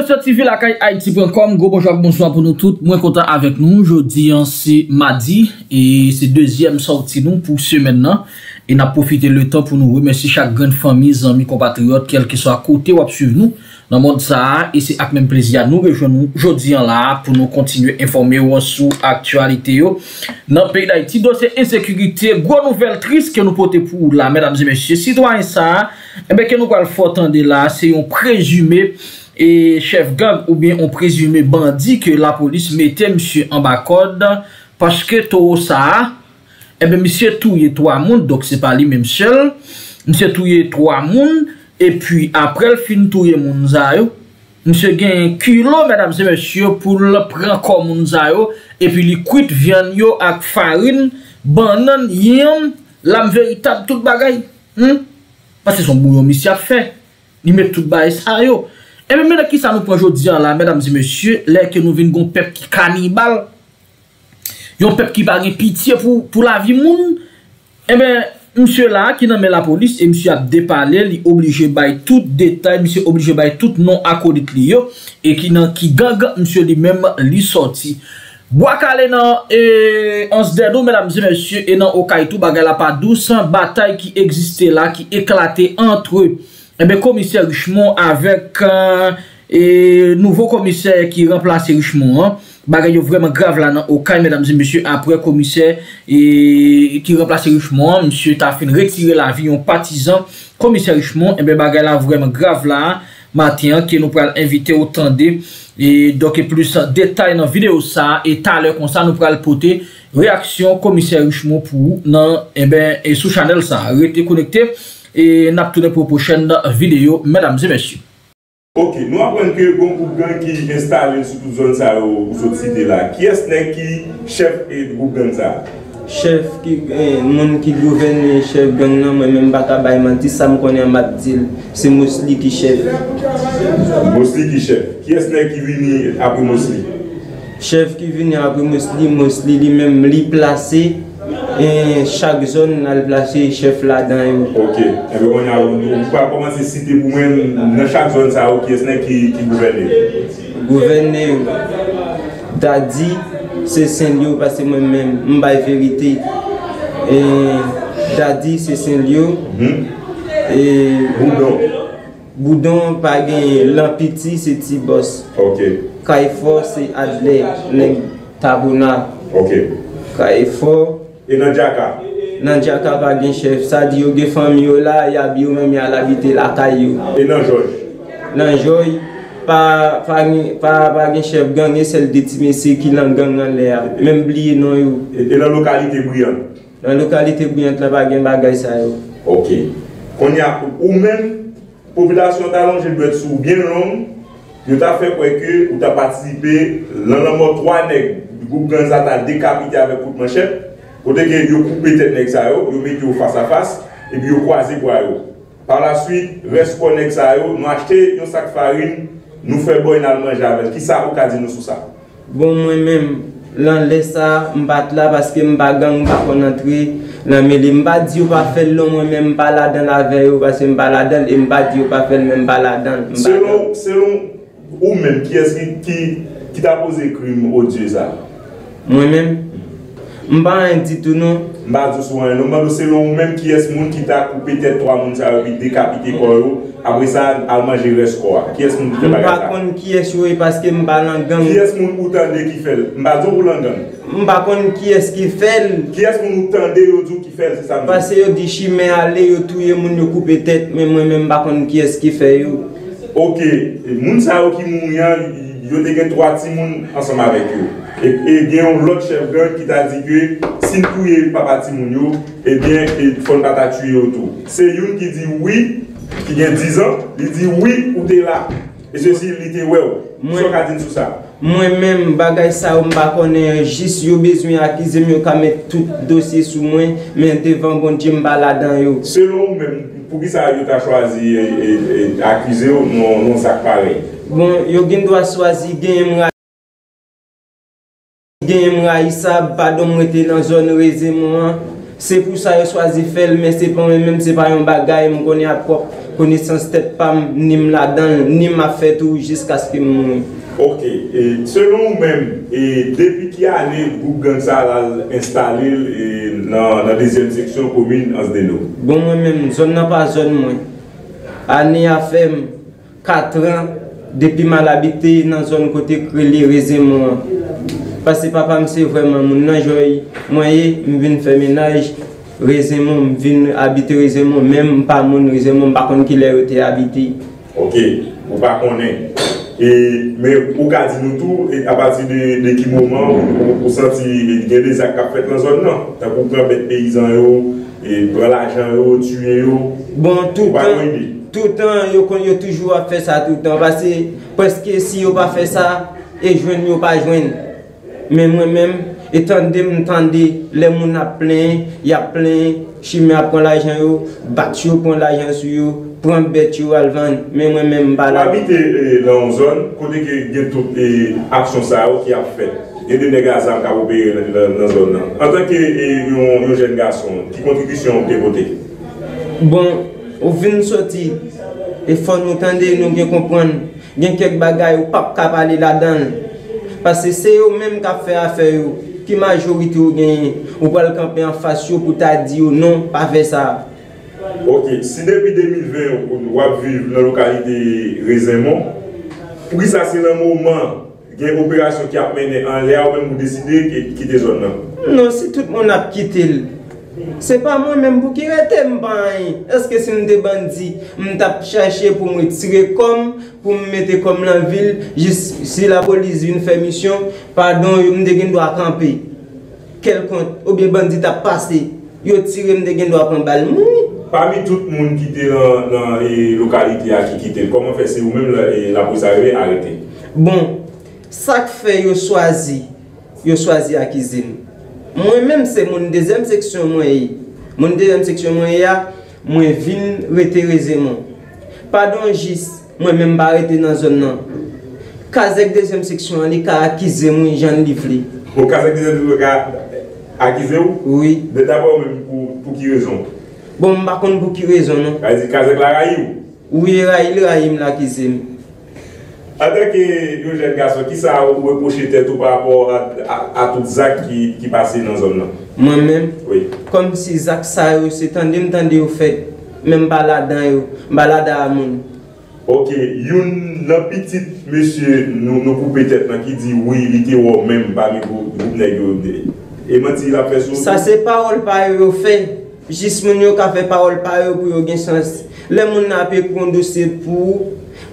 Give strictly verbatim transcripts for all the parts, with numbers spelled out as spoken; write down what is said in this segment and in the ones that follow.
monsieur T V la caille Haïti point com, gros bonjour, bonsoir pour nous tous. Moi content avec nous. Jeudi, c'est mardi et c'est deuxième sortie nous pour ce maintenant. Et n'a profité le temps pour nous remercier chaque grande famille, amis, compatriotes, quel que soit à côté ou à suivre nous dans le monde ça. Et c'est avec même plaisir à nous rejoindre aujourd'hui là pour nous continuer à informer sur l'actualité dans le pays d'Haïti. Dossier insécurité, gros nouvelle triste que nous portons pour là, mesdames et messieurs, citoyens ça. Et bien que nous allons faire entendre là, c'est un présumé et chef gang ou bien un présumé bandit que la police mettait monsieur en bacode parce que tout ça. Eh bien, monsieur touye trois moun, donc c'est pas lui même seul. Monsieur touye trois moun, et puis après le fin touye moun zayo, monsieur gagne kilo, mesdames et messieurs, pour le prendre comme moun zayo, et puis li kuit viande yo ak farine, banane, yam, l'âme véritable, tout bagay. Hmm? Parce que son bouillon, monsieur a fait. Il met tout bagay ça yo. Et bien, maintenant, qui ça nous prend aujourd'hui là, mesdames et messieurs, là que nous venons d'un peuple qui cannibale. Yon peuple qui va pitié pour pour la vie moun. Eh ben monsieur là qui nomme la police et monsieur a déparlé, li obligé bay tout détail, monsieur obligé bay tout non acolyte li yo et qui nan qui gang monsieur lui-même li sorti. Boakale nan et on se dedou mesdames et messieurs et nan okay tout bagay la pas douce, bataille qui existait là qui éclatait entre eux. Eh ben commissaire Richemont avec euh, et nouveau commissaire qui remplace Richemont hein. Bagay vraiment grave là dans okay mesdames et messieurs après commissaire et qui remplace Richemont monsieur t'a fin retirer la vie un partisan commissaire Richemont et ben bagay là vraiment grave là matin qui nous pral inviter au tendez et donc plus détail dans vidéo ça et tout à l'heure comme ça nous pral porter réaction commissaire Richemont pour non et ben et sous channel ça restez connecté et n'a tourner pour prochaine vidéo mesdames et messieurs. Ok, nous apprenons que le groupe gang qui est installé sur toute zone ça, vous autres cités là, qui est-ce qui chef et groupe gang ça? Chef qui monde qui gouverne chef gang là, moi même pas capable de mentir, ça me connaît en baptême, c'est Mosli qui chef. Mosli qui chef. Qui est-ce qui vient après Mosli? Chef qui vient après Mosli, Mosli lui-même lui placé. Et chaque zone a placé chef là-dedans. Ok. Et bien, on a, on peut commencer à citer pour même dans chaque zone ça qui est qui gouverne. Gouverner, t'as dit, c'est Saint-Lieu parce que moi-même, je pas vérité. Et t'as dit, c'est Saint-Lieu. Et Boudon. Boudon, pas gagné. L'Ampiti, c'est Tibos. Ok. Kaifo, c'est Adler. Tabona. Ok. Kaifo. Et dans Djaka? Dans Djaka, pas de chef. Ça dit que les familles là, il y a des gens qui habitent la caillou. Et dans Joy? Dans Joy, pas de chef gang, c'est celle de Timessé qui est dans gang en l'air. Même oublié non. Et dans la localité brillante? Dans la localité brillante, là, pas de bagaille ça. Ok. On y a, ou même, la population d'Alon, je dois être sous bien long, vous avez fait quoi que vous avez participé dans la mort trois nègres, le groupe gang ça a décapité avec coup de manchette. Vous avez coupé tête nèg ça yo, vous mettez face à face et puis vous croisez bras yo. Par la suite, reste nèg ça yo, nous acheter un sac farine, nous fait boire dans manger avec. Qui ça vous a dit nous sur ça? Bon moi même, l'an laisse ça, m'bat là parce que m'ba gang m'ba kon entrer, non mais m'ba di ou pas faire l'homme moi même pas là dans la veille parce que m'ba là dedans et m'ba di ou pas faire même pas là dedans. Selon selon ou même qui est-ce qui qui t'a posé crime odieux ça? Moi même Je ne sais pas non. Je ne sais pas même qui est ce monde qui t'a coupé tête trois monde ça décapité corps après ça al manger reste corps. Qui est ce monde qui t'a pas connait qui est joué parce que m'ba dans gang. Qui est ce monde outanné qui fait? M'ba zo pour dans gang. M'ba connait qui est qui fait? Qui est ce monde outanné yo dou qui fait c'est ça? Parce que yo dit chimé aller yo touyer monde yo couper tête mais moi même m'ba connait qui est qui fait yo. OK, monde ça qui mourir yo te gen trois petits monde ensemble avec yo. Et il y a un autre chef gang qui t'a dit que si tu es papa Timounio, eh bien, il faut pas tuer autour. C'est Youn qui dit oui, qui a dix ans, il dit oui ou t'es là. Et ceci, il dit ouais. Moi, je suis ça. Moi-même, bagay ça, je ne connais pas. Juste, j'ai besoin d'acquiser, je vais mettre tout dossier sous moi, mais devant bon Dieu, je vais me balader. Selon vous-même, pour qui ça a choisi d'acquiser ou non, ça pareil? Bon, je dois choisir de Je suis dans la zone de C'est pour ça que je choisis de faire, mais c'est pas même c'est pas un bagage, je connais la propre connaissance, tête pas ni là-dedans, ni ma fait tout jusqu'à ce que je... Ok, et selon vous-même, depuis qu'il y a année, Google a installé dans la deuxième section commune en Zdeno? Bon, moi-même, je n'ai pas jeune, moi. Année a fait quatre ans depuis que mal habité dans la zone côté Créli Résemont. Parce que papa c'est vraiment mon enjoy. Moi, je viens faire ménage, Résemont, je viens habiter Résemont, même pas mon Résemont, par contre, qu'il a été habité. Ok, vous ne connaissez pas. Et, mais au cas de nous tout, et à partir de, de quel moment on sentit qu'il y a des actes faits dans la zone? T'as pour prendre les paysans, prendre l'argent, tuer. Bon, tout le temps, tout le temps, il y a toujours fait ça tout le temps. Parce que presque si on pas fait ça, et joindre, il n'y a pas joindre. Mais moi-même, étant donné que les gens ont plein, il y a plein, chimie prend l'argent, battu prend l'argent sur eux. Prends bête, al vendre, mais moi-même, pas là. Habiter dans une zone, côté que toutes les actions qui a fait, il y a des gars qui ont opéré dans la zone. En tant que jeune garçon, qui contribution de voter? Bon, on vient sortir, il faut nous entendre, nous bien comprendre, il y a quelques bagages, on pas parler là-dedans. Parce que c'est eux-mêmes qui ont fait affaire, qui majorité ont gagné, on peut le camper en face pour te dire non, pas faire ça. Ok, si depuis deux mille vingt, on va vivre dans la localité Résemont, pour ça c'est le moment, il y a une opération qui a mené en l'air, ou même vous décidez de quitter la zone? Non, si tout le monde a quitté, ce n'est pas moi-même qui ai été. Est-ce que si je suis bandit, je cherché pour me tirer comme, pour me mettre comme dans la ville, juste si la police vient faire mission, pardon, je dois camper. Quelqu'un, ou bien bandit a passé, il a tiré, je dois prendre balle. Parmi tout le monde qui était dans les localités qui quittent, comment faites vous même la police arrivée arrêtée? Bon, ça que fait, je choisis, je choisis la cuisine. Moi-même, c'est mon deuxième section, moi. Mon deuxième section, moi, moi, je viens retirer moi. Pardon, juste, moi-même, je arrêté dans la zone. Quand la deuxième section, je suis acquis, moi, j'en livre. Quand la deuxième section, je suis acquis? Oui. D'abord, pour qui raison? Bon, je ne sais pas pour qui raison. Elle dit qu'elle a raillé? Oui, elle a raillé la cuisine. En tant que jeune garçon, qui ça reproché tête par rapport à tout Zach qui passait dans la zone? Moi-même, oui. Comme si Zach ça, c'est un temps au fait, même balade balade à mon. Ok, il y a un petit monsieur, nous coupé tête, qui dit oui, il était même parmi vous. Et maintenant, il a fait ça. Ça, c'est parole par au fait. Juste mon yo ka fait parole par eux pour yo gen sens. Les moun n'a pas prendre dossier pour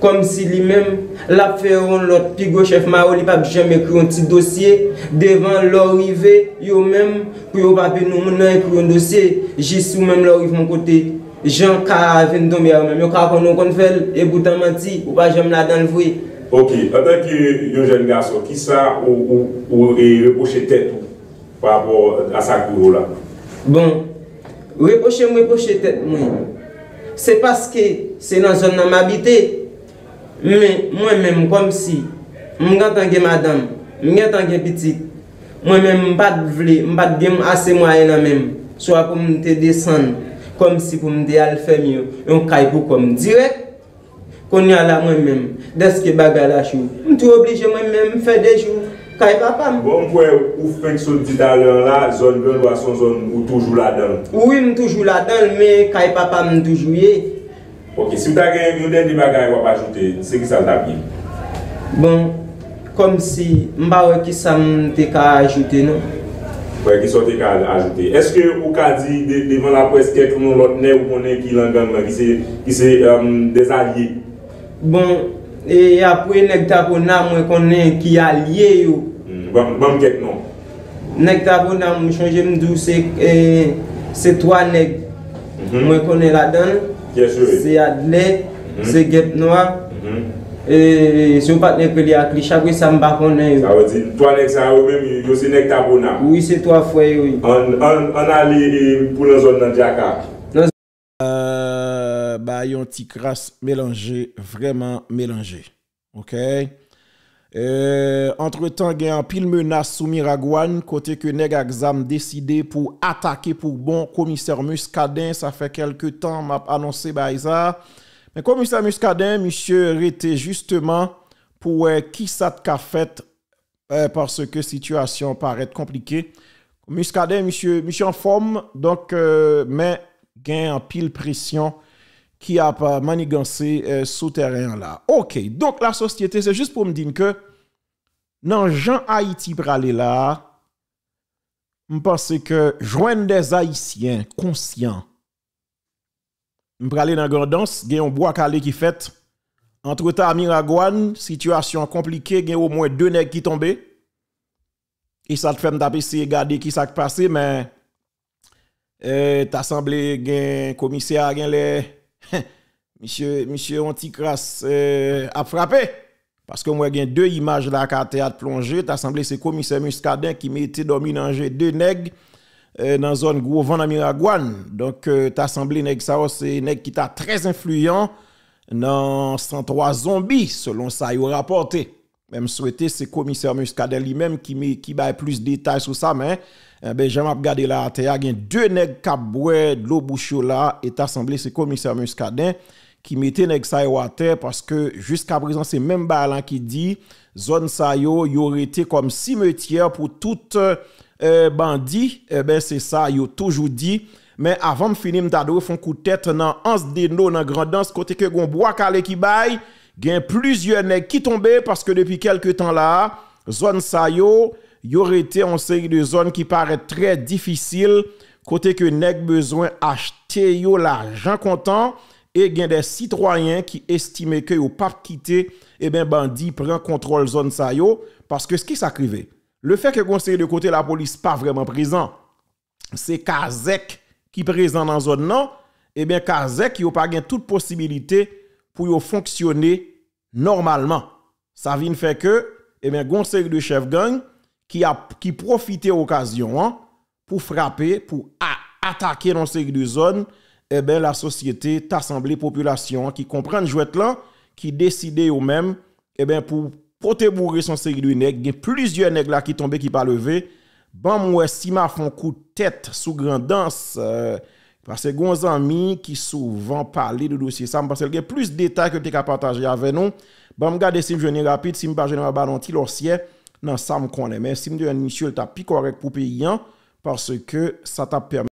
comme si lui-même l'a fait on l'autre pigo chef Mao li pas jamais écrit un petit dossier devant l'arrivée yo même pour yo pas nous moun n'a écrit un dossier juste ou même l'arrive mon côté Jean ka vinn tomber même yo ka konn konn fait et pourtant menti ou pas jamais là dans le vrai. OK, en tant que un jeune garçon qui ça ou ou reprocher tête par rapport à ça que là. Bon, reprocher, reprocher tête moi. C'est parce que c'est dans la zone où je m'habite. Mais moi-même, comme si je suis en madame, je suis en petite, moi-même, je ne veux pas assez moyen même. Soit pour me descendre, comme si pour me faire mieux, on caille pour comme direct. Qu'on y a là moi-même, dès que je bagarre, je suis obligé moi-même de faire des jours. Bon, vous faites ce petit talent là, zone de la zone ou toujours là-dedans? Oui, je suis toujours là-dedans, mais quand papa me toujours. Ok, si vous avez une dernière bagaille, vous pas ajouter, c'est qui ça t'a bien? Bon, comme si je ne sais pas qui ça m'a ajouté, non? Oui, qui ça m'a ajouté. Est-ce que vous avez dit devant la presse quelqu'un l'autre nez ou qu'on est qui l'engagement, qui c'est des alliés? Bon, et après, je connais qui est allié. Bon, quel nom? Nectabona, je change de douce, c'est trois nègres. Je connais là-dedans. C'est Adlé, c'est Guêpe Noir. Et si vous ne connaissez pas, chaque fois, je connais. Ça veut dire trois nègres, ça veut dire que c'est Nectabona. Oui, c'est trois frères. On allait pour la zone de Djaka. Bah, yon ti crasse mélangé, vraiment mélangé. Ok? Euh, entre-temps, il y a un pile menace sous Miragouane, côté que nèg exam décidé pour attaquer pour bon commissaire Muscadin, ça fait quelques temps m'a annoncé ça. Mais commissaire Muscadin, monsieur était justement pour euh, qui ça t'a fait euh, parce que situation paraît compliquée. Muscadin, monsieur, monsieur en forme, donc euh, mais il y a un pile pression qui a manigancé euh, souterrain là. OK, donc la société, c'est juste pour me dire que dans Jean Haïti pralé là, je pense que joindre des haïtiens conscients. Je pralé dans Gordance, il y a un bois calé qui fait entre ta Miragouane, situation compliquée, il y a au moins deux nègres qui tombés. Et ça te fait m'taper garder qui ça passé, mais euh, t'as semblé gain commissaire gain les monsieur, monsieur Anticras euh, a frappé. Parce que moi, j'ai deux images là qui ont plongé. T'as semblé c'est commissaire Muscadin qui mettait dominant deux nègres euh, dans la zone gros vent à Miragouane. Donc, euh, t'as semblé nèg ça, c'est nèg qui t'a très influent dans cent trois zombies, selon ça, il a rapporté. Même souhaité, c'est commissaire Muscadin lui-même qui, qui a plus de détails sur ça, mais. Eh ben, j'aime regarder là, il y a deux nègres qui boivent de l'eau bouchée là, et assemblé, c'est commissaire Muscadin qui mettait nèg sa yo à terre parce que jusqu'à présent, c'est même Balan qui dit zone sa yo, y aurait été comme cimetière pour tout euh, bandit. Eh ben, c'est ça, yo toujours dit. Mais avant de finir, m'tadou font coup de tête dans Anse Deno, dans Grandance, côté que gon bois calé qui baille, gen plusieurs nègres qui tombent parce que depuis quelques temps là, zone sa yo, il y aurait été une série de zones qui paraît très difficile, côté que nèg besoin acheter yo l'argent content et gen des citoyens qui estiment que yo pas quitter et ben bandi prend contrôle zone ça yo parce que ce qui s'acrivait. Le fait que conseil de côté la police pas vraiment présent, c'est Kazek qui présent dans zone non, et ben Kazek yo pas gen toute possibilité pour yo fonctionner normalement. Ça vient faire que et ben conseil de chef gang qui a qui profité occasion hein, pour frapper, pour a, attaquer dans ces deux zones, eh ben la société t'assemblée population hein, qui comprend jouet là, qui décidait eux même, eh ben pour porter bourrer son série de nèg, il plusieurs nèg là qui tombé qui pas levé. Bon moi si m'a font coup de tête sous Grandance euh, parce que gon amis qui souvent parler de dossier ça, parce qu'il y a plus de détails que tu as partagé avec nous. Bon regarder si je viens rapide, si me pas gêner ballon ti l'orcier. Non, ça me connaît. Mais si je me dis, monsieur, t'as plus correct pour payer, parce que ça t'a permis.